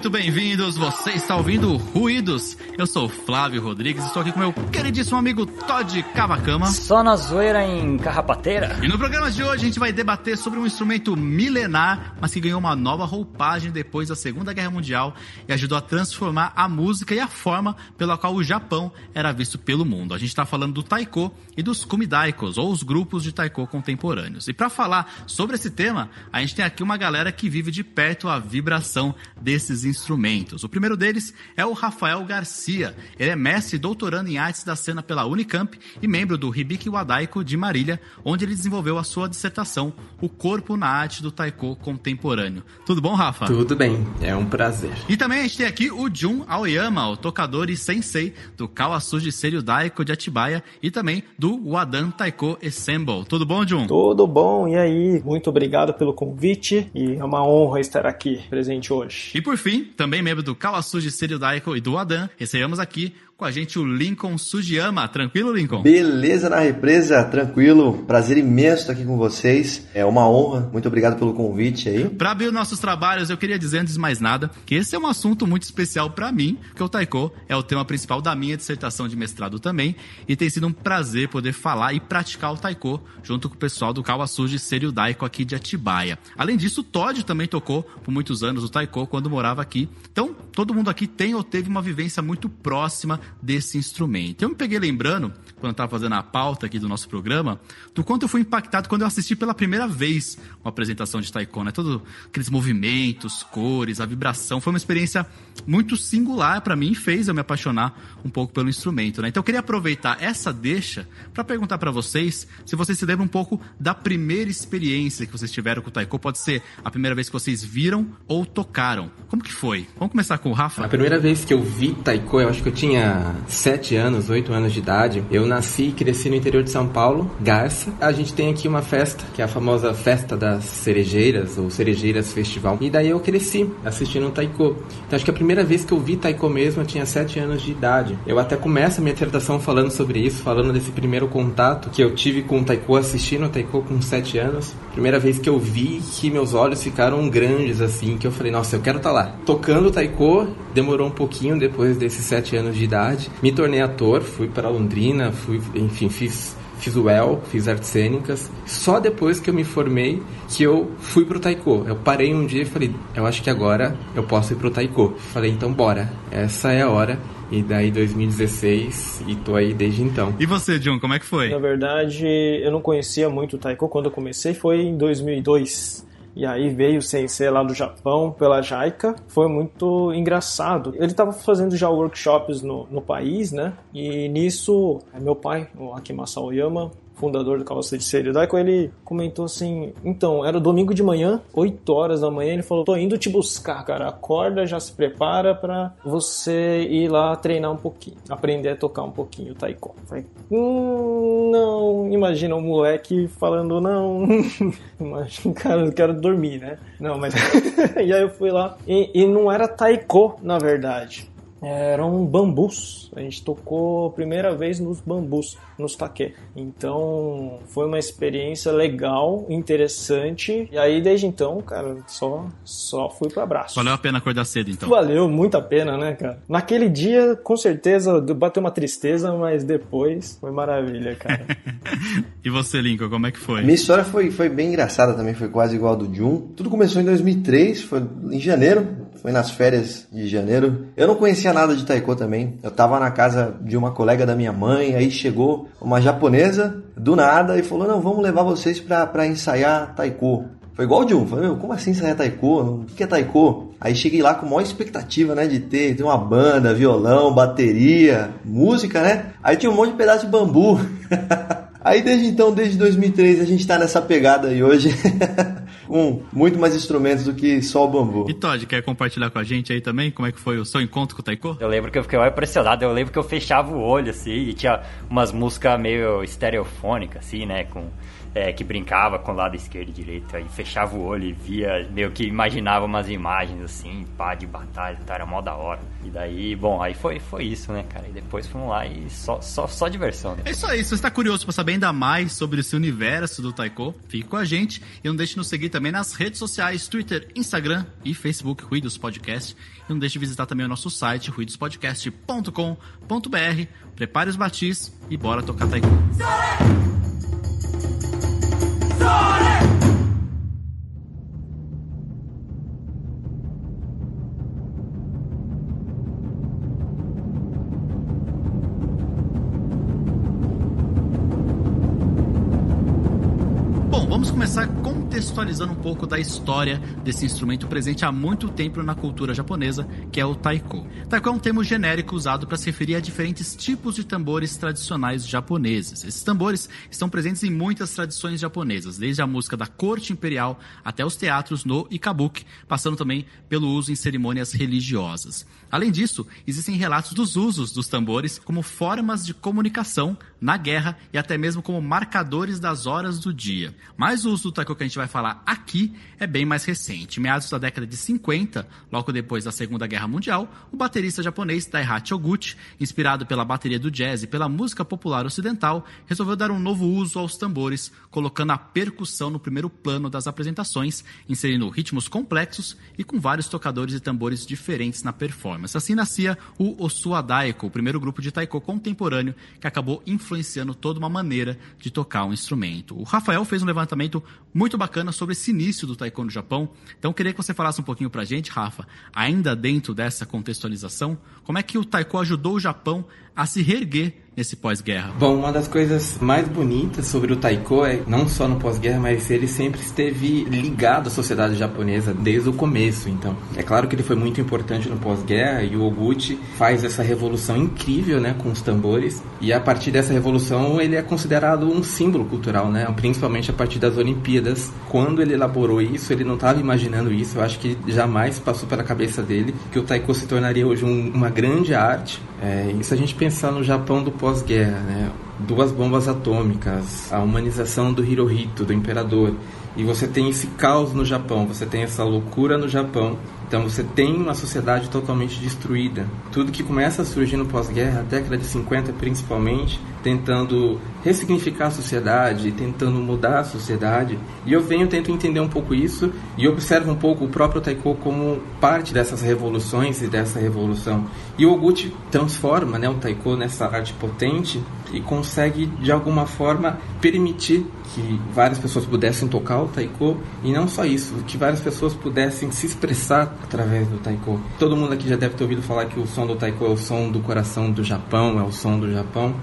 muito bem-vindos, você está ouvindo Ruídos. Eu sou Flávio Rodrigues e estou aqui com meu queridíssimo amigo Tody Kavakama. Só na zoeira em carrapateira. E no programa de hoje a gente vai debater sobre um instrumento milenar, mas que ganhou uma nova roupagem depois da Segunda Guerra Mundial e ajudou a transformar a música e a forma pela qual o Japão era visto pelo mundo. A gente está falando do taiko e dos kumi-daikos, ou os grupos de taiko contemporâneos. E para falar sobre esse tema, a gente tem aqui uma galera que vive de perto a vibração desses instrumentos. O primeiro deles é o Rafael Garcia. Ele é mestre e doutorando em artes da cena pela Unicamp e membro do Hibiki Wadaiko de Marília, onde ele desenvolveu a sua dissertação O Corpo na Arte do Taiko Contemporâneo. Tudo bom, Rafa? Tudo bem, é um prazer. E também a gente tem aqui o Jun Aoyama, o tocador e sensei do Kawasuji Seiryu Daiko de Atibaia e também do Wadan Taiko Ensemble. Tudo bom, Jun? Tudo bom, e aí? Muito obrigado pelo convite e é uma honra estar aqui presente hoje. E por fim, também membro do Kawasuji Seiryu Daiko e do Wadan, recebemos aqui com a gente o Lincoln Sugiyama. Tranquilo, Lincoln? Beleza na represa, tranquilo. Prazer imenso estar aqui com vocês. É uma honra. Muito obrigado pelo convite aí. Para abrir nossos trabalhos, eu queria dizer, antes de mais nada, que esse é um assunto muito especial para mim, porque o taiko é o tema principal da minha dissertação de mestrado também, e tem sido um prazer poder falar e praticar o taiko junto com o pessoal do Kawasuji Seiryu Daiko aqui de Atibaia. Além disso, o Tody também tocou por muitos anos o taiko quando morava aqui. Então, todo mundo aqui tem ou teve uma vivência muito próxima desse instrumento. Eu me peguei lembrando, quando eu estava fazendo a pauta aqui do nosso programa, do quanto eu fui impactado quando eu assisti pela primeira vez uma apresentação de taiko, né? Todos aqueles movimentos, cores, a vibração. Foi uma experiência muito singular para mim e fez eu me apaixonar um pouco pelo instrumento, né? Então eu queria aproveitar essa deixa para perguntar para vocês se vocês se lembram um pouco da primeira experiência que vocês tiveram com o taiko. Pode ser a primeira vez que vocês viram ou tocaram. Como que foi? Vamos começar com o Rafa? A primeira vez que eu vi taiko, eu acho que eu tinha 7 anos, 8 anos de idade. Eu nasci e cresci no interior de São Paulo, Garça. A gente tem aqui uma festa, que é a famosa Festa das Cerejeiras, ou Cerejeiras Festival. E daí eu cresci assistindo um taiko. Então acho que a primeira vez que eu vi taiko mesmo, eu tinha 7 anos de idade. Eu até começo a minha dissertação falando sobre isso, falando desse primeiro contato que eu tive com o taiko, assistindo o taiko com 7 anos. Primeira vez que eu vi, que meus olhos ficaram grandes assim, que eu falei, nossa, eu quero estar lá. Tocando o taiko, demorou um pouquinho depois desses 7 anos de idade. Me tornei ator, fui para Londrina, fiz UEL, fiz artes cênicas. Só depois que eu me formei que eu fui pro taiko. Eu parei um dia e falei, eu acho que agora eu posso ir pro taiko. Falei, então bora, essa é a hora. E daí 2016, e tô aí desde então. E você, John, como é que foi? Na verdade, eu não conhecia muito o taiko quando eu comecei, foi em 2002. E aí veio o sensei lá do Japão, pela JICA. Foi muito engraçado. Ele estava fazendo já workshops no país, né? E nisso, meu pai, o Akimasa Oyama, fundador do Kawasuji Seiryu Daiko, ele comentou assim, então, era domingo de manhã, 8 horas da manhã, ele falou, tô indo te buscar, cara, acorda, já se prepara pra você ir lá treinar um pouquinho, aprender a tocar um pouquinho o taiko. Eu falei, não, imagina um moleque falando, não, imagina, cara, eu quero dormir, né? Não, mas... E aí eu fui lá, e não era taiko, na verdade. Eram bambus, a gente tocou a primeira vez nos bambus, nos taquê. Então foi uma experiência legal, interessante. E aí desde então, cara, só fui pra braço. Valeu a pena acordar cedo então? Valeu, muito a pena, né, cara? Naquele dia, com certeza, bateu uma tristeza, mas depois foi maravilha, cara. E você, Lincoln, como é que foi? Minha história foi bem engraçada também, foi quase igual a do Jun. Tudo começou em 2003, foi em janeiro. Foi nas férias de janeiro. Eu não conhecia nada de taiko também. Eu tava na casa de uma colega da minha mãe, aí chegou uma japonesa do nada e falou, não, vamos levar vocês pra ensaiar taiko. Foi igual o Jun, falei, meu, como assim ensaiar taiko? O que é taiko? Aí cheguei lá com a maior expectativa, né, de ter uma banda, violão, bateria, música, né? Aí tinha um monte de pedaço de bambu. Aí desde então, desde 2003, a gente tá nessa pegada aí hoje. Muito mais instrumentos do que só o bambu. E Tody, quer compartilhar com a gente aí também? Como é que foi o seu encontro com o taiko? Eu lembro que eu fiquei impressionado. Eu lembro que eu fechava o olho, assim, e tinha umas músicas meio estereofônicas, assim, né? Que brincava com o lado esquerdo e direito. Aí fechava o olho e via, meio que imaginava umas imagens, assim, pá, de batalha, tá, era mó da hora. E daí, bom, aí foi isso, né, cara? E depois fomos lá e só diversão, né? É isso aí. Se você tá curioso pra saber ainda mais sobre esse universo do taiko, fique com a gente e não deixe nos seguir também também nas redes sociais, Twitter, Instagram e Facebook, Ruídos Podcast. E não deixe de visitar também o nosso site, ruidospodcast.com.br. Prepare os batis e bora tocar taiko. Vamos começar contextualizando um pouco da história desse instrumento presente há muito tempo na cultura japonesa, que é o taiko. Taiko é um termo genérico usado para se referir a diferentes tipos de tambores tradicionais japoneses. Esses tambores estão presentes em muitas tradições japonesas, desde a música da corte imperial até os teatros no e kabuki, passando também pelo uso em cerimônias religiosas. Além disso, existem relatos dos usos dos tambores como formas de comunicação na guerra e até mesmo como marcadores das horas do dia. Mas o uso do taiko que a gente vai falar aqui é bem mais recente. Meados da década de 50, logo depois da Segunda Guerra Mundial, o baterista japonês Daihachi Oguchi, inspirado pela bateria do jazz e pela música popular ocidental, resolveu dar um novo uso aos tambores, colocando a percussão no primeiro plano das apresentações, inserindo ritmos complexos e com vários tocadores e tambores diferentes na performance. Assim nascia o Osuadaiko, o primeiro grupo de taiko contemporâneo que acabou influenciando toda uma maneira de tocar um instrumento. O Rafael fez um levantamento muito bacana sobre esse início do taiko no Japão. Então, eu queria que você falasse um pouquinho pra gente, Rafa, ainda dentro dessa contextualização, como é que o taiko ajudou o Japão a se reerguer nesse pós-guerra? Bom, uma das coisas mais bonitas sobre o taiko é, não só no pós-guerra, mas ele sempre esteve ligado à sociedade japonesa desde o começo. Então, é claro que ele foi muito importante no pós-guerra e o Oguchi faz essa revolução incrível, né, com os tambores. E a partir dessa revolução, ele é considerado um símbolo cultural, né, principalmente a partir das Olimpíadas. Quando ele elaborou isso, ele não estava imaginando isso. Eu acho que jamais passou pela cabeça dele que o taiko se tornaria hoje uma grande arte. E se a gente pensar no Japão do pós-guerra, né? 2 bombas atômicas, a humanização do Hirohito, do imperador, e você tem esse caos no Japão, você tem essa loucura no Japão, então você tem uma sociedade totalmente destruída. Tudo que começa a surgir no pós-guerra, a década de 50 principalmente, tentando ressignificar a sociedade, tentando mudar a sociedade, e tento entender um pouco isso, e observo um pouco o próprio taiko como parte dessas revoluções e dessa revolução. E o Oguchi transforma, né, o taiko nessa arte potente e consegue, de alguma forma, permitir que várias pessoas pudessem tocar o taiko, e não só isso, que várias pessoas pudessem se expressar através do taiko. Todo mundo aqui já deve ter ouvido falar que o som do taiko é o som do coração do Japão, é o som do Japão.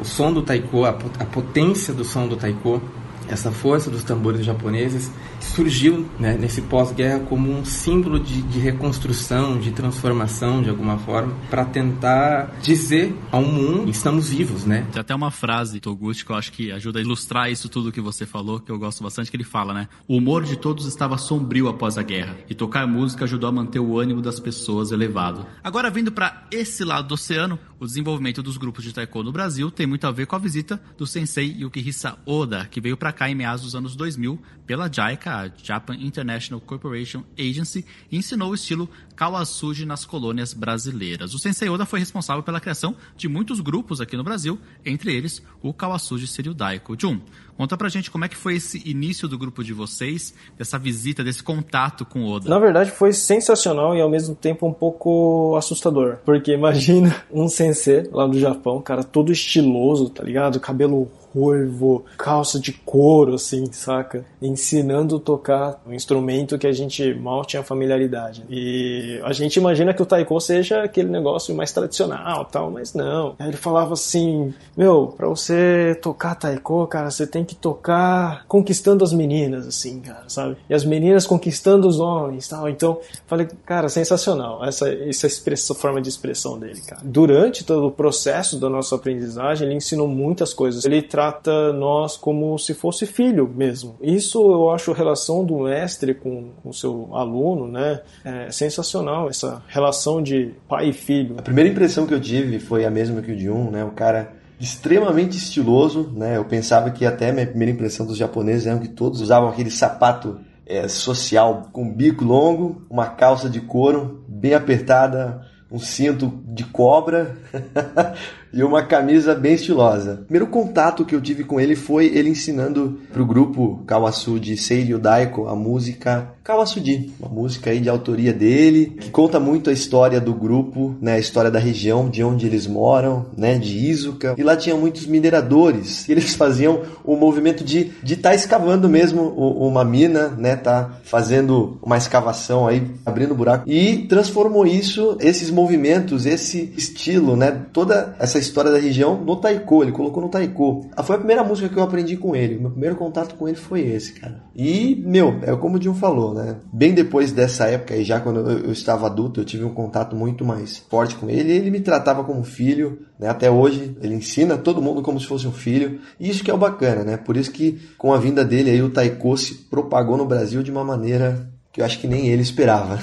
O som do taiko, a potência do som do taiko, essa força dos tambores japoneses surgiu, né, nesse pós-guerra como um símbolo de reconstrução, de transformação, de alguma forma, para tentar dizer ao mundo que estamos vivos, né? Tem até uma frase do Oguchi que eu acho que ajuda a ilustrar isso tudo que você falou, que eu gosto bastante, que ele fala, né? O humor de todos estava sombrio após a guerra, e tocar música ajudou a manter o ânimo das pessoas elevado. Agora, vindo para esse lado do oceano, o desenvolvimento dos grupos de taiko no Brasil tem muito a ver com a visita do sensei Yukihisa Oda, que veio para cá em meados dos anos 2000 pela JICA, a Japan International Corporation Agency, e ensinou o estilo Kawasuji nas colônias brasileiras. O sensei Oda foi responsável pela criação de muitos grupos aqui no Brasil, entre eles o Kawasuji Seiryu Daiko. Jun, conta pra gente como é que foi esse início do grupo de vocês, dessa visita, desse contato com o Oda. Na verdade foi sensacional e ao mesmo tempo um pouco assustador, porque imagina um sensei lá do Japão, cara todo estiloso, tá ligado? Cabelo ruivo, calça de couro, assim, saca? Ensinando a tocar um instrumento que a gente mal tinha familiaridade. E a gente imagina que o taiko seja aquele negócio mais tradicional, tal, mas não. Aí ele falava assim, meu, pra você tocar taiko, cara, você tem que tocar conquistando as meninas, assim, cara, sabe? E as meninas conquistando os homens, tal. Então, falei, cara, sensacional essa forma de expressão dele, cara. Durante todo o processo da nossa aprendizagem, ele ensinou muitas coisas. Ele trata nós como se fosse filho mesmo. Isso eu acho a relação do mestre com o seu aluno, né? É sensacional essa relação de pai e filho. A primeira impressão que eu tive foi a mesma que o de um, né? O cara extremamente estiloso, né? Eu pensava que até minha primeira impressão dos japoneses era que todos usavam aquele sapato social com bico longo, uma calça de couro bem apertada, um cinto de cobra e uma camisa bem estilosa. O primeiro contato que eu tive com ele foi ele ensinando pro grupo Kawasuji Seiryu Daiko a música Kawasuji, uma música aí de autoria dele, que conta muito a história do grupo, né, a história da região de onde eles moram, né, de Izuka. E lá tinha muitos mineradores, e eles faziam o movimento de estar escavando mesmo uma mina, né, tá fazendo uma escavação aí, abrindo buraco, e transformou isso, esses movimentos, esse estilo, né, toda essa história da região no taiko, ele colocou no taiko. Foi a primeira música que eu aprendi com ele, meu primeiro contato com ele foi esse, cara. E, meu, é como o Jun falou, né, bem depois dessa época, e já quando eu estava adulto, eu tive um contato muito mais forte com ele, ele me tratava como filho, né, até hoje ele ensina todo mundo como se fosse um filho, e isso que é o bacana, né, por isso que com a vinda dele aí o taiko se propagou no Brasil de uma maneira que eu acho que nem ele esperava.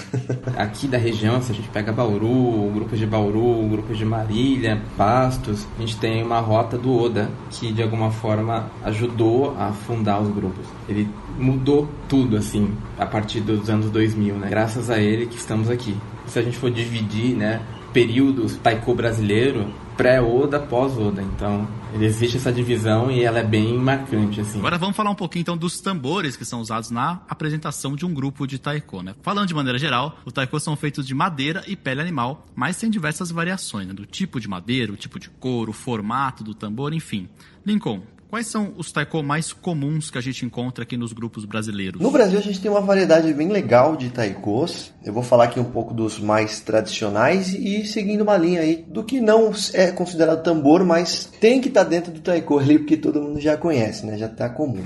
Aqui da região, se a gente pega Bauru, grupos de Bauru, grupos de Marília, Pastos, a gente tem uma rota do Oda, que de alguma forma ajudou a fundar os grupos. Ele mudou tudo, assim, a partir dos anos 2000, né? Graças a ele que estamos aqui. Se a gente for dividir, né, períodos taiko brasileiro, pré-Oda, pós-Oda, então existe essa divisão e ela é bem marcante, assim. Agora vamos falar um pouquinho então dos tambores que são usados na apresentação de um grupo de taiko, né? Falando de maneira geral, os taikos são feitos de madeira e pele animal, mas tem diversas variações, né? Do tipo de madeira, o tipo de couro, o formato do tambor, enfim. Lincoln, quais são os taiko mais comuns que a gente encontra aqui nos grupos brasileiros? No Brasil a gente tem uma variedade bem legal de taikos. Eu vou falar aqui um pouco dos mais tradicionais e seguindo uma linha aí do que não é considerado tambor, mas tem que estar dentro do taiko ali, porque todo mundo já conhece, né? Já está comum.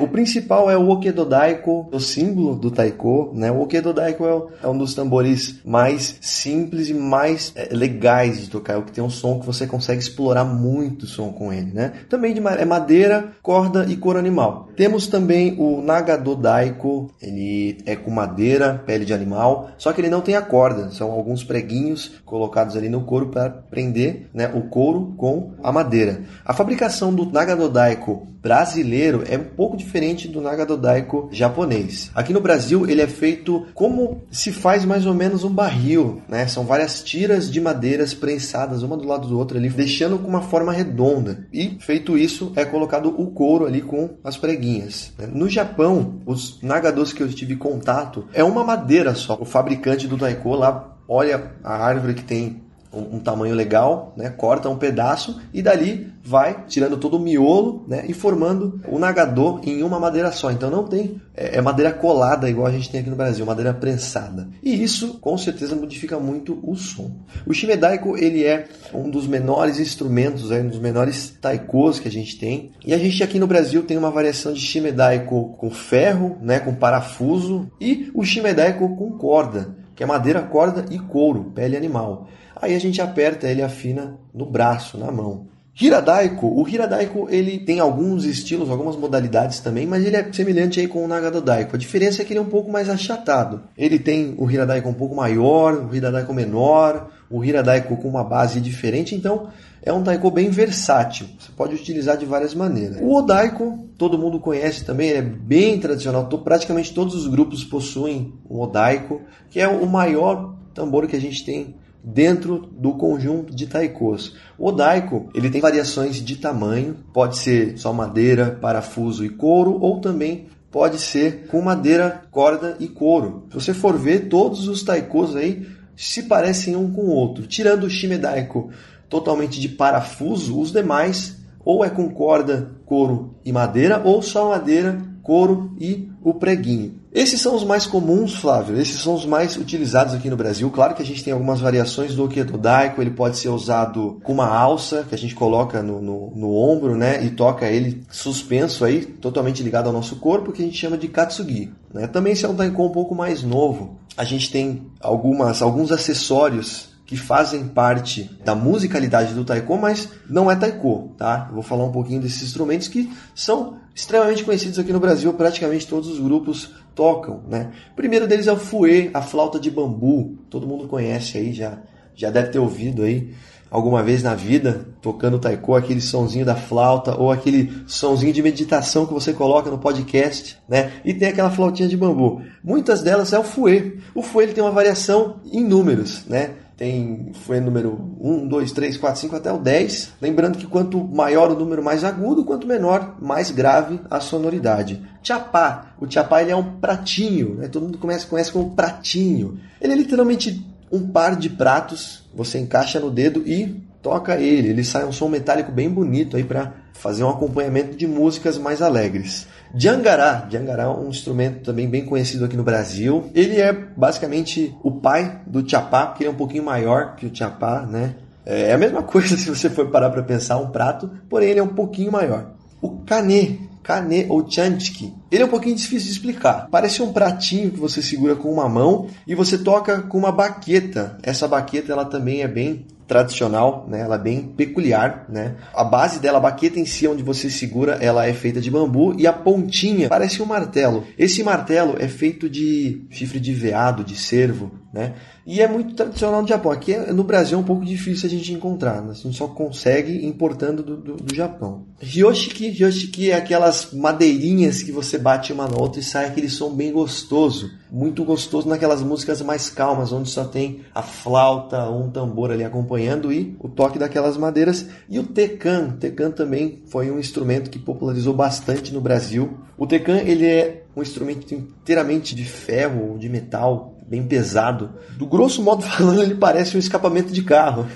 O principal é o Okedo Daiko, o símbolo do taiko, né? O Okedo Daiko é um dos tambores mais simples e mais legais de tocar, é o que tem um som que você consegue explorar muito o som com ele, né? Também é madeira, corda e couro animal. Temos também o Nagado Daiko, ele é com madeira, pele de animal, só que ele não tem a corda, são alguns preguinhos colocados ali no couro para prender, né, o couro com a madeira. A fabricação do Nagado Daiko brasileiro é um pouco diferente do Nagado Daiko japonês. Aqui no Brasil ele é feito como se faz mais ou menos um barril, né? São várias tiras de madeiras prensadas uma do lado do outro ali, deixando com uma forma redonda, e feito isso é colocado o couro ali com as preguinhas. No Japão, os nagados que eu tive contato é uma madeira só. O fabricante do taiko lá olha a árvore que tem um tamanho legal, né, corta um pedaço e dali vai tirando todo o miolo, né, e formando o nagado em uma madeira só. Então não tem madeira colada igual a gente tem aqui no Brasil, madeira prensada. E isso com certeza modifica muito o som. O shimedaiko, ele é um dos menores instrumentos, um dos menores taikos que a gente tem. E a gente aqui no Brasil tem uma variação de shimedaiko com ferro, né, com parafuso, e o shimedaiko com corda, que é madeira, corda e couro, pele animal. Aí a gente aperta ele e afina no braço, na mão. Hiradaiko, o Hiradaiko ele tem alguns estilos, algumas modalidades também, mas ele é semelhante aí com o Nagado Daiko. A diferença é que ele é um pouco mais achatado. Ele tem o Hiradaiko um pouco maior, o Hiradaiko menor, o Hiradaiko com uma base diferente, então é um taiko bem versátil, você pode utilizar de várias maneiras. O Odaiko, todo mundo conhece também, ele é bem tradicional, praticamente todos os grupos possuem o Odaiko, que é o maior tambor que a gente tem dentro do conjunto de taikos. O Daiko, ele tem variações de tamanho, pode ser só madeira, parafuso e couro, ou também pode ser com madeira, corda e couro. Se você for ver, todos os taikos aí se parecem um com o outro, tirando o shimedaiko totalmente de parafuso, os demais ou é com corda, couro e madeira, ou só madeira, couro e o preguinho. Esses são os mais comuns, Flávio, esses são os mais utilizados aqui no Brasil. Claro que a gente tem algumas variações do Okedo Daiko, ele pode ser usado com uma alça que a gente coloca no ombro, né, e toca ele suspenso aí, totalmente ligado ao nosso corpo, que a gente chama de katsugi, né? Também esse é um taiko um pouco mais novo. A gente tem alguns acessórios que fazem parte da musicalidade do taiko, mas não é taiko, tá? Eu vou falar um pouquinho desses instrumentos que são extremamente conhecidos aqui no Brasil, praticamente todos os grupos tocam, né? O primeiro deles é o fuê, a flauta de bambu, todo mundo conhece aí, já deve ter ouvido aí alguma vez na vida, tocando taiko, aquele sonzinho da flauta, ou aquele sonzinho de meditação que você coloca no podcast, né? E tem aquela flautinha de bambu. Muitas delas é o fuê. O fuê, ele tem uma variação em números, né? tem foi número 1, 2, 3, 4, 5 até o 10. Lembrando que quanto maior o número, mais agudo, quanto menor, mais grave a sonoridade. Tchapá. O tchapá ele é um pratinho, né? Todo mundo conhece como pratinho. Ele é literalmente um par de pratos, você encaixa no dedo e toca ele. Ele sai um som metálico bem bonito aí para fazer um acompanhamento de músicas mais alegres. Jangará. Jangará é um instrumento também bem conhecido aqui no Brasil. Ele é basicamente o pai do tchapá, porque ele é um pouquinho maior que o tchapá, né? É a mesma coisa se você for parar para pensar, um prato, porém ele é um pouquinho maior. O kanê. Kanê ou chantiki. Ele é um pouquinho difícil de explicar. Parece um pratinho que você segura com uma mão e você toca com uma baqueta. Essa baqueta ela também é bem tradicional, né? Ela é bem peculiar, né? A base dela, a baqueta em si, onde você segura, ela é feita de bambu e a pontinha parece um martelo. Esse martelo é feito de chifre de veado, de cervo, né? E é muito tradicional no Japão. Aqui no Brasil é um pouco difícil a gente encontrar, né? A gente só consegue importando do Japão. Ryoshiki. Ryoshiki é aquelas madeirinhas que você bate uma na outra e sai aquele som bem gostoso. Muito gostoso naquelas músicas mais calmas, onde só tem a flauta ou um tambor ali acompanhando e o toque daquelas madeiras. E o tekan. O tekan também foi um instrumento que popularizou bastante no Brasil. O tekan ele é um instrumento inteiramente de ferro ou de metal, bem pesado. Do grosso modo falando, ele parece um escapamento de carro.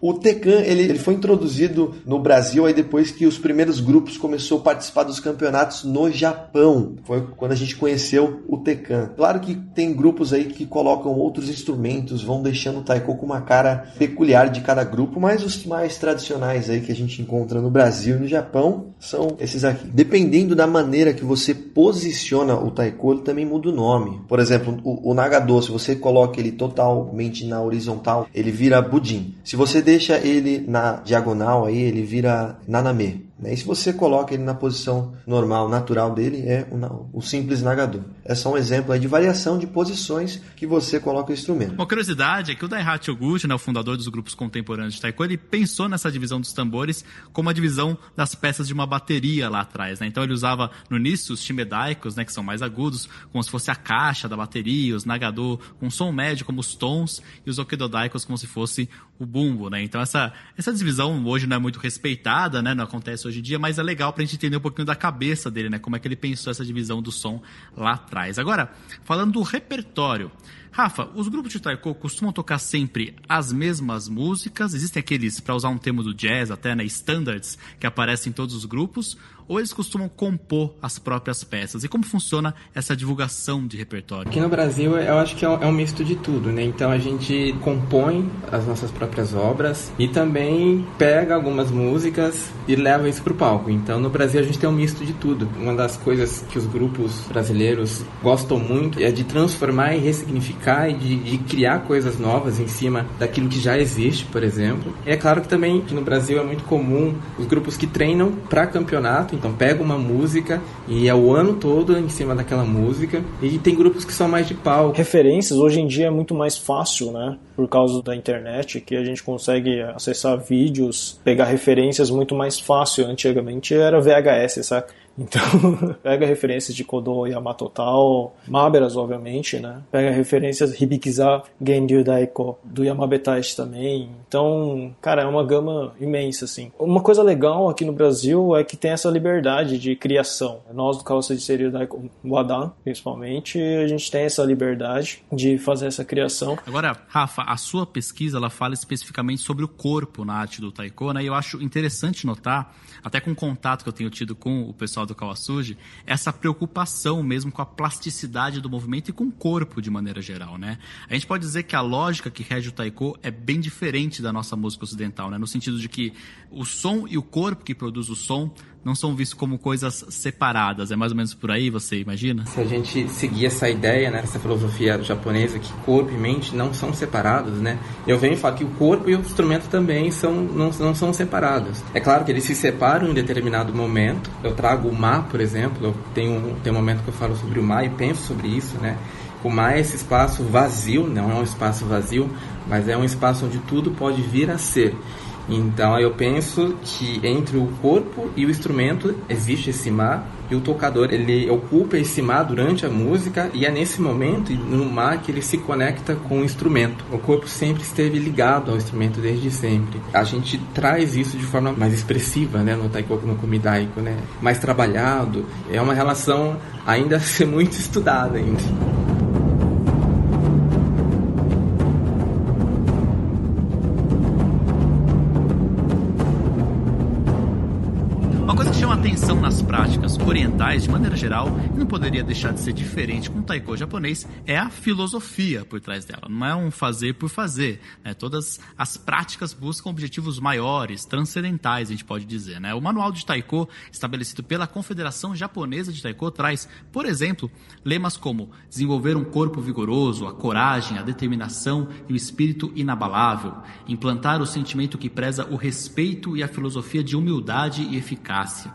O tekan, ele foi introduzido no Brasil aí depois que os primeiros grupos começaram a participar dos campeonatos no Japão. Foi quando a gente conheceu o tekan. Claro que tem grupos aí que colocam outros instrumentos, vão deixando o taiko com uma cara peculiar de cada grupo, mas os mais tradicionais aí que a gente encontra no Brasil e no Japão são esses aqui. Dependendo da maneira que você posiciona o taiko, ele também muda o nome. Por exemplo, o nagadô, se você coloca ele totalmente na horizontal, ele vira budin. Se você deixa ele na diagonal, aí ele vira naname, né? E se você coloca ele na posição normal, natural dele, é o simples nagadô. É só um exemplo aí de variação de posições que você coloca o instrumento. Uma curiosidade é que o Daihachi Oguchi, né, o fundador dos grupos contemporâneos de taiko, ele pensou nessa divisão dos tambores como a divisão das peças de uma bateria lá atrás, né? Então ele usava no início os shimedaikos, né, que são mais agudos, como se fosse a caixa da bateria, os nagadô com som médio como os tons e os okidodaikos como se fosse o bumbo, né? Então essa divisão hoje não é muito respeitada, né? Não acontece hoje em dia, mas é legal pra gente entender um pouquinho da cabeça dele, né? Como é que ele pensou essa divisão do som lá atrás. Agora, falando do repertório, Rafa, os grupos de taiko costumam tocar sempre as mesmas músicas? Existem aqueles, para usar um termo do jazz até, né, standards, que aparecem em todos os grupos? Ou eles costumam compor as próprias peças? E como funciona essa divulgação de repertório? Aqui no Brasil, eu acho que é um misto de tudo, né? Então a gente compõe as nossas próprias obras e também pega algumas músicas e leva isso pro palco. Então no Brasil a gente tem um misto de tudo. Uma das coisas que os grupos brasileiros gostam muito é de transformar e ressignificar e de criar coisas novas em cima daquilo que já existe, por exemplo. E é claro que também no Brasil é muito comum os grupos que treinam para campeonato, então pega uma música e é o ano todo em cima daquela música, e tem grupos que são mais de palco. Referências hoje em dia é muito mais fácil, né? Por causa da internet, que a gente consegue acessar vídeos, pegar referências muito mais fácil. Antigamente era VHS, saca? Então, pega referências de Kodô, Yamatotal, Maberas, obviamente, né? Pega referências Hibikiza, Genryu Daiko, do Yamabetashi também. Então, cara, é uma gama imensa, assim. Uma coisa legal aqui no Brasil é que tem essa liberdade de criação. Nós, do Kawasuji Seiryu Daiko, Wadan, principalmente, a gente tem essa liberdade de fazer essa criação. Agora, Rafa, a sua pesquisa, ela fala especificamente sobre o corpo na arte do taiko, né? E eu acho interessante notar, até com o contato que eu tenho tido com o pessoal do Kawasuji, essa preocupação mesmo com a plasticidade do movimento e com o corpo de maneira geral, né? A gente pode dizer que a lógica que rege o taiko é bem diferente da nossa música ocidental, né? No sentido de que o som e o corpo que produz o som não são vistos como coisas separadas. É mais ou menos por aí, você imagina? Se a gente seguir essa ideia, né, essa filosofia japonesa, que corpo e mente não são separados, né? Eu venho falar que o corpo e o instrumento também não são separados. É claro que eles se separam em determinado momento. Eu trago o ma, por exemplo. Tem um momento que eu falo sobre o ma e penso sobre isso, né? O ma é esse espaço vazio, não é um espaço vazio, mas é um espaço onde tudo pode vir a ser. Então eu penso que entre o corpo e o instrumento existe esse ma, e o tocador ele ocupa esse ma durante a música, e é nesse momento, no ma, que ele se conecta com o instrumento. O corpo sempre esteve ligado ao instrumento desde sempre. A gente traz isso de forma mais expressiva, né, no taiko, no kumi-daiko, né, mais trabalhado. É uma relação ainda a ser muito estudada ainda. Atenção nas práticas orientais de maneira geral, e não poderia deixar de ser diferente com o taiko japonês, é a filosofia por trás dela. Não é um fazer por fazer, né? Todas as práticas buscam objetivos maiores, transcendentais, a gente pode dizer, né? O manual de taiko, estabelecido pela Confederação Japonesa de Taiko, traz, por exemplo, lemas como desenvolver um corpo vigoroso, a coragem, a determinação e o espírito inabalável, implantar o sentimento que preza o respeito e a filosofia de humildade e eficácia.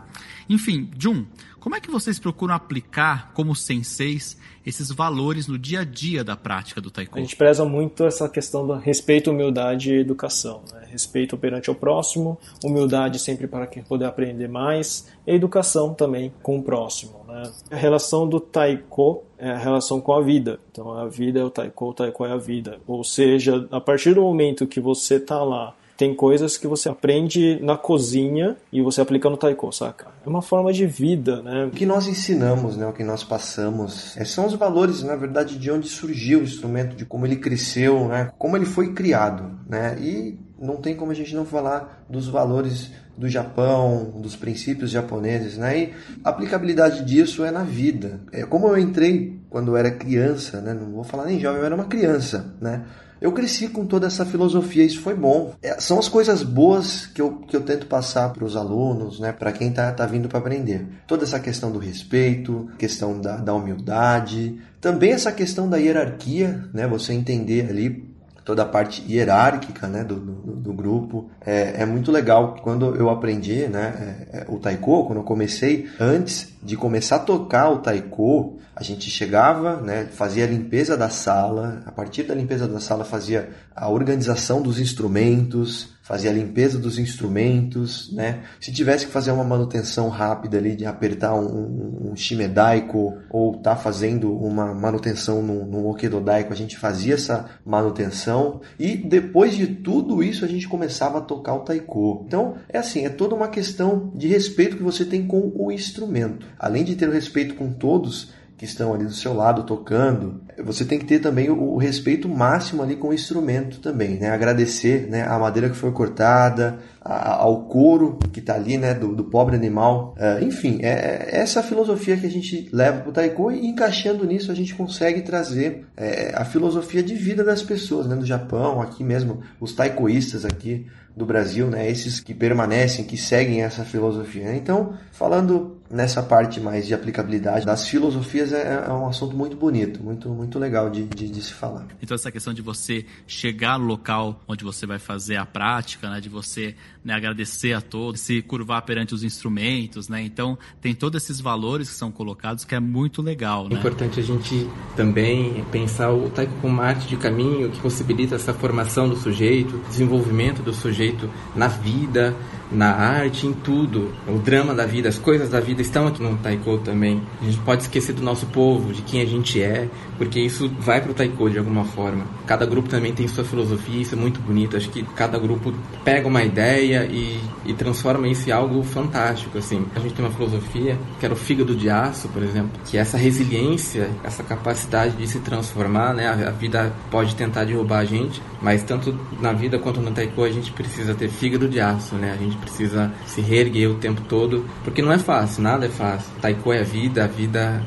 Enfim, Jun, como é que vocês procuram aplicar, como senseis, esses valores no dia a dia da prática do taiko? A gente preza muito essa questão do respeito, humildade e educação, né? Respeito perante o próximo, humildade sempre para quem poder aprender mais, e educação também com o próximo, né? A relação do taiko é a relação com a vida. Então a vida é o taiko é a vida. Ou seja, a partir do momento que você está lá, tem coisas que você aprende na cozinha e você aplica no taiko, saca? É uma forma de vida, né? O que nós ensinamos, né? O que nós passamos são os valores, na verdade, de onde surgiu o instrumento, de como ele cresceu, né? Como ele foi criado, né? E não tem como a gente não falar dos valores do Japão, dos princípios japoneses, né? E a aplicabilidade disso é na vida. É como eu entrei quando eu era criança, né? Não vou falar nem jovem, eu era uma criança, né? Eu cresci com toda essa filosofia, isso foi bom. São as coisas boas que eu tento passar para os alunos, né, para quem tá vindo para aprender. Toda essa questão do respeito, questão da humildade, também essa questão da hierarquia, né, você entender ali toda a parte hierárquica, né, do grupo. É muito legal quando eu aprendi, né, o taiko, quando eu comecei, antes de começar a tocar o taiko, a gente chegava, né, fazia a limpeza da sala, a partir da limpeza da sala fazia a organização dos instrumentos, fazia a limpeza dos instrumentos, né? Se tivesse que fazer uma manutenção rápida ali, de apertar um shimedaiko, ou tá fazendo uma manutenção num okedodaiko, a gente fazia essa manutenção, e depois de tudo isso a gente começava a tocar o taiko. Então, é assim, é toda uma questão de respeito que você tem com o instrumento. Além de ter o respeito com todos que estão ali do seu lado tocando, você tem que ter também o respeito máximo ali com o instrumento também, né? Agradecer, né, a madeira que foi cortada, ao couro que está ali, né, do pobre animal. Enfim, é essa filosofia que a gente leva para o taiko, e encaixando nisso a gente consegue trazer a filosofia de vida das pessoas, né, do Japão, aqui mesmo, os taikoístas aqui do Brasil, né, esses que permanecem, que seguem essa filosofia, né? Então, falando nessa parte mais de aplicabilidade das filosofias, é um assunto muito bonito, muito, muito legal de se falar. Então essa questão de você chegar no local onde você vai fazer a prática, né, de você, né, agradecer a todos, se curvar perante os instrumentos, né? Então tem todos esses valores que são colocados, que é muito legal, né? É importante a gente também pensar o taiko como uma arte de caminho que possibilita essa formação do sujeito, desenvolvimento do sujeito na vida, na arte, em tudo. O drama da vida, as coisas da vida estão aqui no taiko também. A gente pode esquecer do nosso povo, de quem a gente é, porque isso vai pro taiko de alguma forma. Cada grupo também tem sua filosofia, isso é muito bonito. Acho que cada grupo pega uma ideia e transforma isso em algo fantástico, assim. A gente tem uma filosofia que era o fígado de aço, por exemplo, que é essa resiliência, essa capacidade de se transformar, né? A vida pode tentar derrubar a gente, mas tanto na vida quanto no taiko a gente precisa ter fígado de aço, né? A gente precisa se reerguer o tempo todo, porque não é fácil, nada é fácil. Taiko é a vida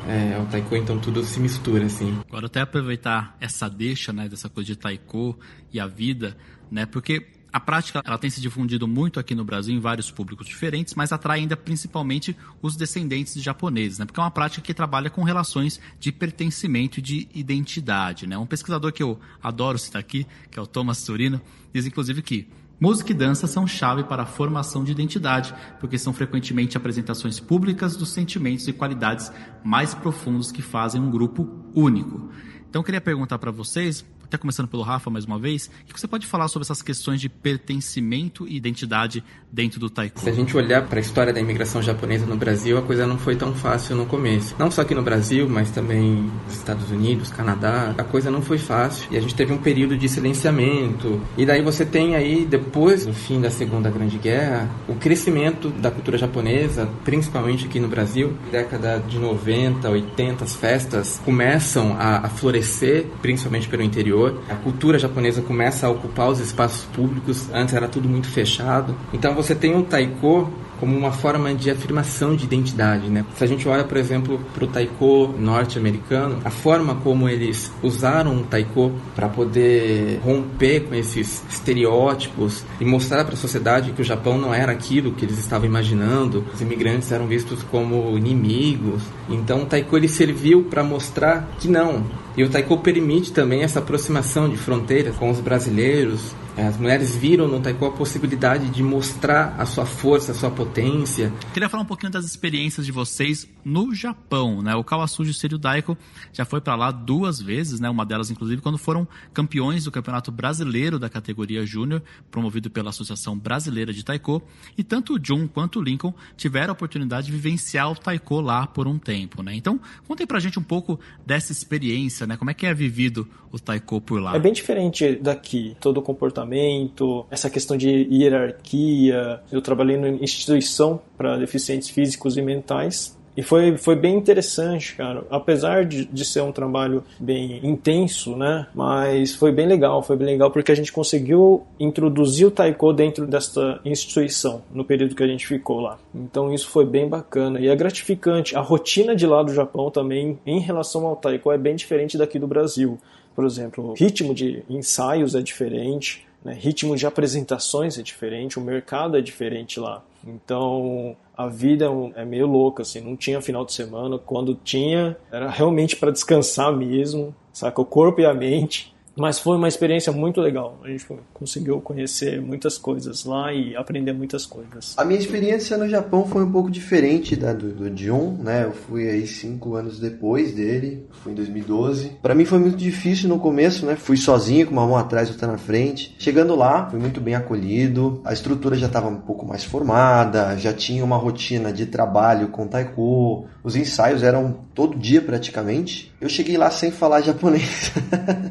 é o taiko, então tudo se mistura, assim. Agora, até aproveitar essa deixa, né, dessa coisa de taiko e a vida, né, porque a prática, ela tem se difundido muito aqui no Brasil em vários públicos diferentes, mas atrai ainda principalmente os descendentes de japoneses, né? Porque é uma prática que trabalha com relações de pertencimento e de identidade, né? Um pesquisador que eu adoro citar aqui, que é o Thomas Turino, diz inclusive que música e dança são chave para a formação de identidade, porque são frequentemente apresentações públicas dos sentimentos e qualidades mais profundos que fazem um grupo único. Então, eu queria perguntar para vocês, até começando pelo Rafa mais uma vez, o que você pode falar sobre essas questões de pertencimento e identidade dentro do taiko? Se a gente olhar para a história da imigração japonesa no Brasil, a coisa não foi tão fácil no começo. Não só aqui no Brasil, mas também nos Estados Unidos, Canadá, a coisa não foi fácil. E a gente teve um período de silenciamento. E daí você tem aí, depois do fim da Segunda Grande Guerra, o crescimento da cultura japonesa, principalmente aqui no Brasil. Década de 90, 80, as festas começam a florescer, principalmente pelo interior. A cultura japonesa começa a ocupar os espaços públicos, antes era tudo muito fechado. Então você tem o taiko como uma forma de afirmação de identidade, né? Se a gente olha, por exemplo, para o taiko norte-americano, a forma como eles usaram o taiko para poder romper com esses estereótipos e mostrar para a sociedade que o Japão não era aquilo que eles estavam imaginando, os imigrantes eram vistos como inimigos. Então o taiko ele serviu para mostrar que não. E o taiko permite também essa aproximação de fronteiras com os brasileiros. As mulheres viram no taiko a possibilidade de mostrar a sua força, a sua potência. Queria falar um pouquinho das experiências de vocês no Japão, né? O Kawasuji Seiryu Daiko já foi para lá 2 vezes, né? Uma delas, inclusive, quando foram campeões do Campeonato Brasileiro da categoria Júnior, promovido pela Associação Brasileira de Taiko. E tanto o Jun quanto o Lincoln tiveram a oportunidade de vivenciar o taiko lá por um tempo, né? Então, contem pra gente um pouco dessa experiência, né? Como é que é vivido o taiko por lá? É bem diferente daqui, todo o comportamento, essa questão de hierarquia. Eu trabalhei numa instituição para deficientes físicos e mentais e foi bem interessante, cara. Apesar de ser um trabalho bem intenso, né? Mas foi bem legal porque a gente conseguiu introduzir o taiko dentro desta instituição no período que a gente ficou lá. Então isso foi bem bacana e é gratificante. A rotina de lá do Japão também em relação ao taiko é bem diferente daqui do Brasil. Por exemplo, o ritmo de ensaios é diferente, né? Ritmo de apresentações é diferente, o mercado é diferente lá. Então, a vida é meio louca, assim, não tinha final de semana. Quando tinha, era realmente para descansar mesmo, saca? O corpo e a mente. Mas foi uma experiência muito legal. A gente conseguiu conhecer muitas coisas lá e aprender muitas coisas. A minha experiência no Japão foi um pouco diferente da do Jun, né? Eu fui aí 5 anos depois dele, fui em 2012. Pra mim foi muito difícil no começo, né? Fui sozinho, com uma mão atrás e outra na frente. Chegando lá, fui muito bem acolhido. A estrutura já estava um pouco mais formada, já tinha uma rotina de trabalho com taiko. Os ensaios eram todo dia praticamente. Eu cheguei lá sem falar japonês.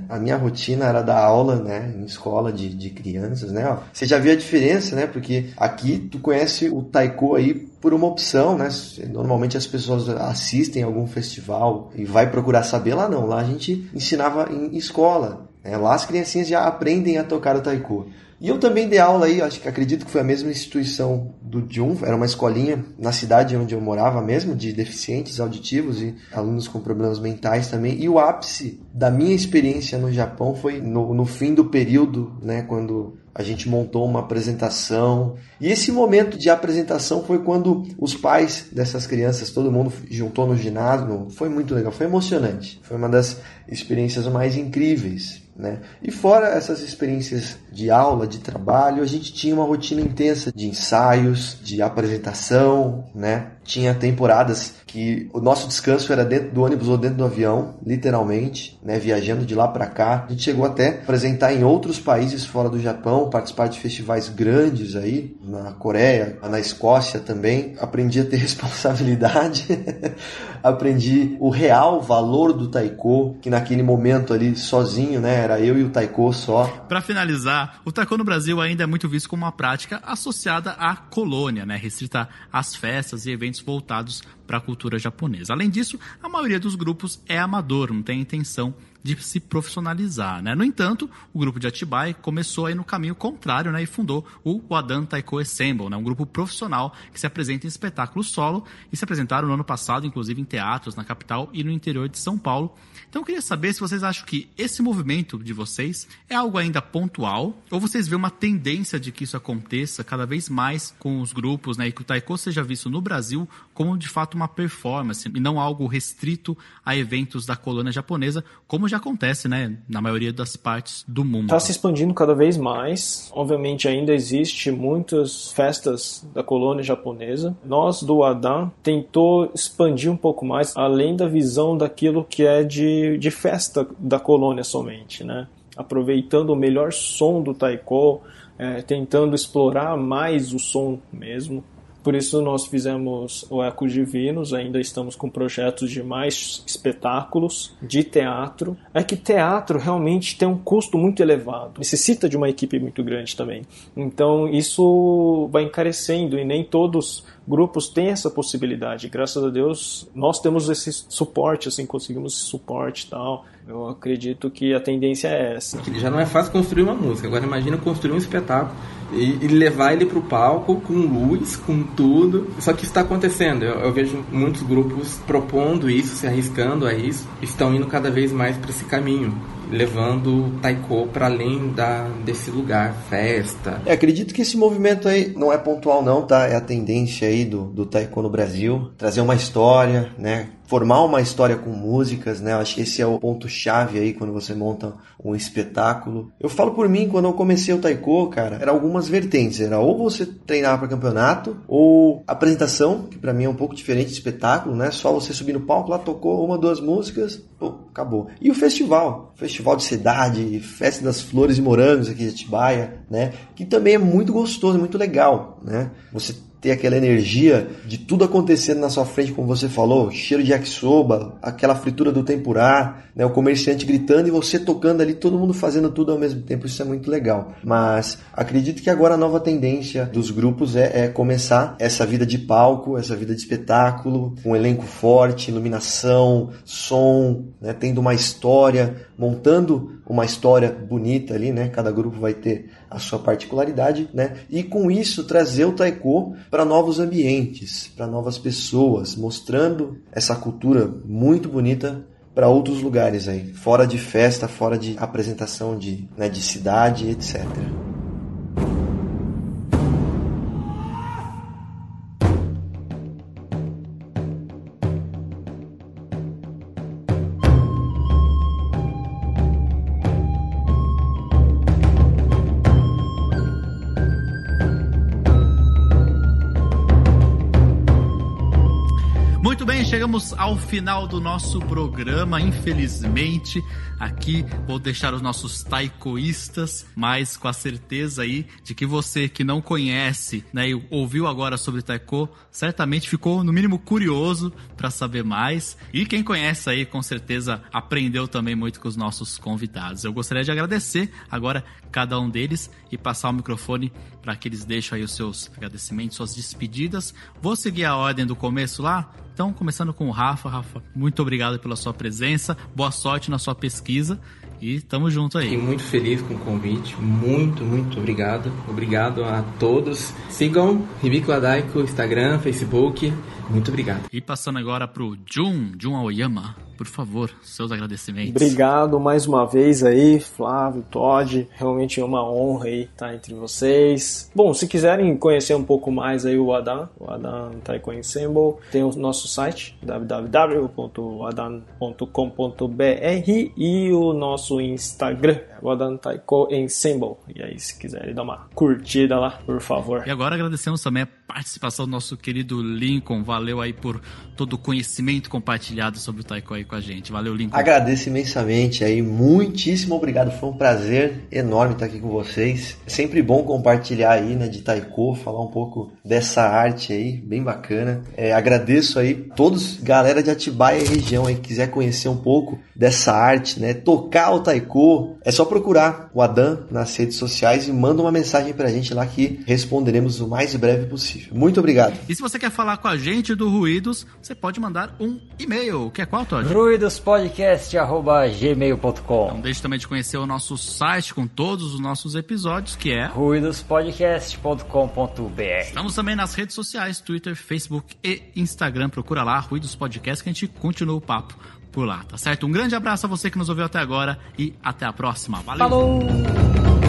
A minha rotina era dar aula, né, em escola de crianças, né, ó. Você já viu a diferença, né, porque aqui tu conhece o taiko aí por uma opção, né? Normalmente as pessoas assistem a algum festival e vai procurar saber. Lá não, lá a gente ensinava em escola, né? Lá as criancinhas já aprendem a tocar o taiko. E eu também dei aula aí, acredito que foi a mesma instituição do Jun, era uma escolinha na cidade onde eu morava mesmo, de deficientes auditivos e alunos com problemas mentais também. E o ápice da minha experiência no Japão foi no fim do período, né, quando a gente montou uma apresentação. E esse momento de apresentação foi quando os pais dessas crianças, todo mundo juntou no ginásio. Foi muito legal, foi emocionante, foi uma das experiências mais incríveis, né? E fora essas experiências de aula, de trabalho, a gente tinha uma rotina intensa de ensaios, de apresentação, né? Tinha temporadas que o nosso descanso era dentro do ônibus ou dentro do avião, literalmente, né? Viajando de lá para cá. A gente chegou até a apresentar em outros países fora do Japão, participar de festivais grandes aí, na Coreia, na Escócia também. Aprendi a ter responsabilidade, aprendi o real valor do taiko, que naquele momento ali sozinho, né? Era eu e o taiko só. Para finalizar, o taiko no Brasil ainda é muito visto como uma prática associada à colônia, né? Restrita às festas e eventos voltados para a cultura japonesa. Além disso, a maioria dos grupos é amador, não tem intenção de se profissionalizar, né? No entanto, o grupo de Atibaia começou aí no caminho contrário, né? E fundou o Wadan Taiko Ensemble, né? Um grupo profissional que se apresenta em espetáculos solo e se apresentaram no ano passado, inclusive em teatros na capital e no interior de São Paulo. Então eu queria saber se vocês acham que esse movimento de vocês é algo ainda pontual ou vocês veem uma tendência de que isso aconteça cada vez mais com os grupos, né? E que o taiko seja visto no Brasil como de fato uma performance e não algo restrito a eventos da colônia japonesa, como já acontece, né, na maioria das partes do mundo. Está se expandindo cada vez mais. Obviamente ainda existe muitas festas da colônia japonesa. Nós do Wadan tentou expandir um pouco mais, além da visão daquilo que é de festa da colônia somente, né? aproveitando o melhor som do taiko, tentando explorar mais o som mesmo. Por isso nós fizemos o Ecos Divinos, ainda estamos com projetos de mais espetáculos de teatro. É que teatro realmente tem um custo muito elevado, necessita de uma equipe muito grande também. Então isso vai encarecendo e nem todos grupos têm essa possibilidade. Graças a Deus nós temos esse suporte, assim, conseguimos esse suporte e tal. Eu acredito que a tendência é essa. Já não é fácil construir uma música, agora imagina construir um espetáculo e levar ele para o palco com luz, com tudo. Só que isso está acontecendo, eu vejo muitos grupos propondo isso, se arriscando a isso, estão indo cada vez mais para esse caminho, levando o taiko para além desse lugar, festa. Acredito que esse movimento aí não é pontual não, tá? É a tendência aí do taiko no Brasil, trazer uma história, né? Formar uma história com músicas, né? Acho que esse é o ponto-chave aí quando você monta um espetáculo. Eu falo por mim, quando eu comecei o taiko, cara, eram algumas vertentes. Era ou você treinava para campeonato, ou apresentação, que para mim é um pouco diferente de espetáculo, né? Só você subir no palco, lá tocou uma, duas músicas, pô, acabou. E o festival. Festival de cidade, festa das flores e morangos aqui de Atibaia, né? Que também é muito gostoso, muito legal, né? Você ter aquela energia de tudo acontecendo na sua frente, como você falou, cheiro de yakisoba, aquela fritura do tempurá, né, o comerciante gritando e você tocando ali, todo mundo fazendo tudo ao mesmo tempo, isso é muito legal. Mas acredito que agora a nova tendência dos grupos é começar essa vida de palco, essa vida de espetáculo, um elenco forte, iluminação, som, né, tendo uma história, montando uma história bonita ali, né? Cada grupo vai ter a sua particularidade, né? E com isso trazer o taiko para novos ambientes, para novas pessoas, mostrando essa cultura muito bonita para outros lugares aí, fora de festa, fora de apresentação de, né, de cidade, etc. Chegamos ao final do nosso programa, infelizmente. Aqui vou deixar os nossos taikoístas, mas com a certeza aí de que você que não conhece, né, e ouviu agora sobre taiko, certamente ficou no mínimo curioso para saber mais. E quem conhece aí, com certeza aprendeu também muito com os nossos convidados. Eu gostaria de agradecer agora cada um deles e passar o microfone para que eles deixem aí os seus agradecimentos, suas despedidas. Vou seguir a ordem do começo lá. Então, começando com o Rafa. Rafa, muito obrigado pela sua presença, boa sorte na sua pesquisa e tamo junto aí. Fiquei muito feliz com o convite, muito, muito obrigado. Obrigado a todos. Sigam Hibiki Wadaiko, Instagram, Facebook. Muito obrigado. E passando agora pro Jun Aoyama. Por favor, seus agradecimentos. Obrigado mais uma vez aí, Flávio, Tody. Realmente é uma honra aí estar entre vocês. Bom, se quiserem conhecer um pouco mais aí o Wadan Taiko Ensemble, tem o nosso site www.wadan.com.br e o nosso Instagram, Wadan Taiko Ensemble. E aí, se quiserem dar uma curtida lá, por favor. E agora agradecemos também a participação do nosso querido Lincoln. Valeu aí por todo o conhecimento compartilhado sobre o taiko aí com a gente. Valeu, Lincoln. Agradeço imensamente aí, muitíssimo obrigado, foi um prazer enorme estar aqui com vocês. É sempre bom compartilhar aí, né, de taiko, falar um pouco dessa arte aí, bem bacana. Agradeço aí todos, galera de Atibaia e região aí, que quiser conhecer um pouco dessa arte, né, tocar o taiko, é só procurar o Wadan nas redes sociais e manda uma mensagem pra gente lá que responderemos o mais breve possível. Muito obrigado. E se você quer falar com a gente do Ruídos, você pode mandar um e-mail, que é qual, Tody? ruidospodcast@gmail.com. Não deixe também de conhecer o nosso site com todos os nossos episódios, que é ruidospodcast.com.br. Estamos também nas redes sociais, Twitter, Facebook e Instagram. Procura lá, Ruídos Podcast, que a gente continua o papo por lá, tá certo? Um grande abraço a você que nos ouviu até agora e até a próxima. Valeu! Falou!